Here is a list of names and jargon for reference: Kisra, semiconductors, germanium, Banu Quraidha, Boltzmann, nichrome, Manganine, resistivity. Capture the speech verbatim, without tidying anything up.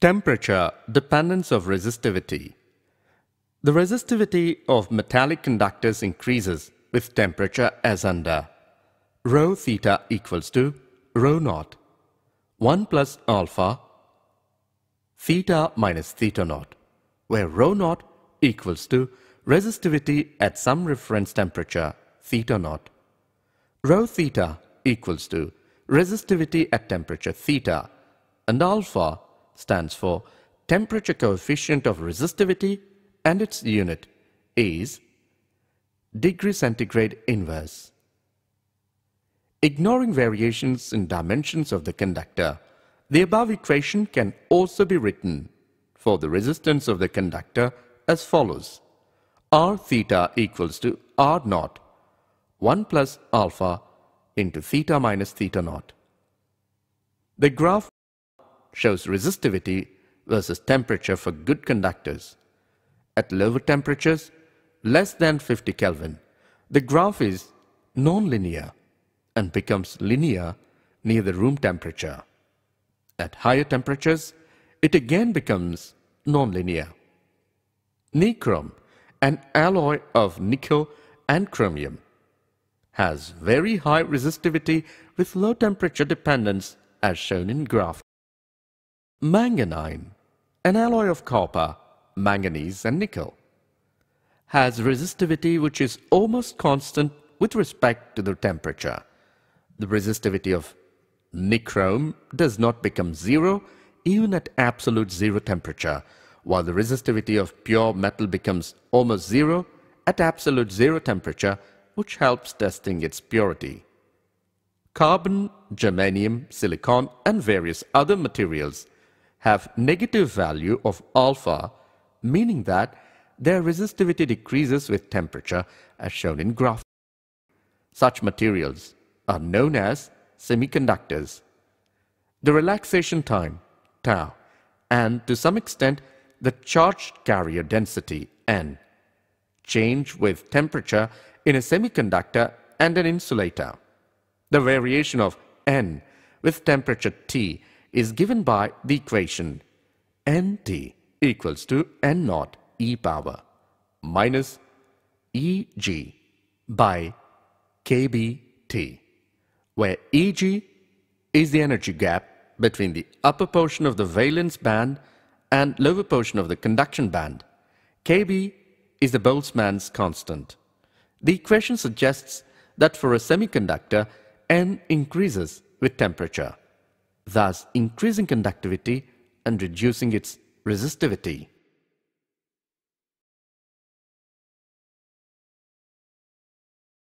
Temperature dependence of resistivity. The resistivity of metallic conductors increases with temperature as under. Rho theta equals to rho naught, one plus alpha, theta minus theta naught, where rho naught equals to resistivity at some reference temperature, theta naught. Rho theta equals to resistivity at temperature theta, and alpha stands for temperature coefficient of resistivity, and its unit is degree centigrade inverse. Ignoring variations in dimensions of the conductor, the above equation can also be written for the resistance of the conductor as follows. R theta equals to R naught, one plus alpha into theta minus theta naught. The graph shows resistivity versus temperature for good conductors. At lower temperatures, less than fifty Kelvin, the graph is non-linear and becomes linear near the room temperature. At higher temperatures, it again becomes non-linear. Nichrome, an alloy of nickel and chromium, has very high resistivity with low temperature dependence as shown in graph. Manganine, an alloy of copper, manganese and nickel, has resistivity which is almost constant with respect to the temperature. The resistivity of nichrome does not become zero even at absolute zero temperature, while the resistivity of pure metal becomes almost zero at absolute zero temperature, which helps testing its purity. Carbon, germanium, silicon and various other materials have negative value of alpha, meaning that their resistivity decreases with temperature as shown in graph. Such materials are known as semiconductors. The relaxation time, tau, and to some extent the charge carrier density, N, change with temperature in a semiconductor and an insulator. The variation of N with temperature T is given by the equation N T equals to N naught e power minus E G by K B T, where E G is the energy gap between the upper portion of the valence band and lower portion of the conduction band. K B is the Boltzmann's constant. The equation suggests that for a semiconductor, N increases with temperature, thus increasing conductivity and reducing its resistivity.